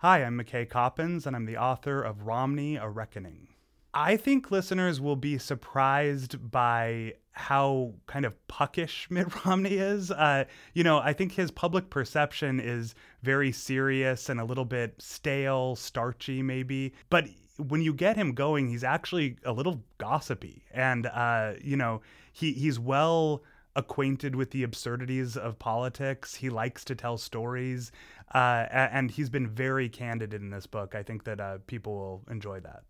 Hi, I'm McKay Coppins, and I'm the author of Romney, A Reckoning. I think listeners will be surprised by how kind of puckish Mitt Romney is. I think his public perception is very serious and a little bit stale, starchy maybe. But when you get him going, he's actually a little gossipy. And, he's well acquainted with the absurdities of politics. He likes to tell stories, and he's been very candid in this book. I think that people will enjoy that.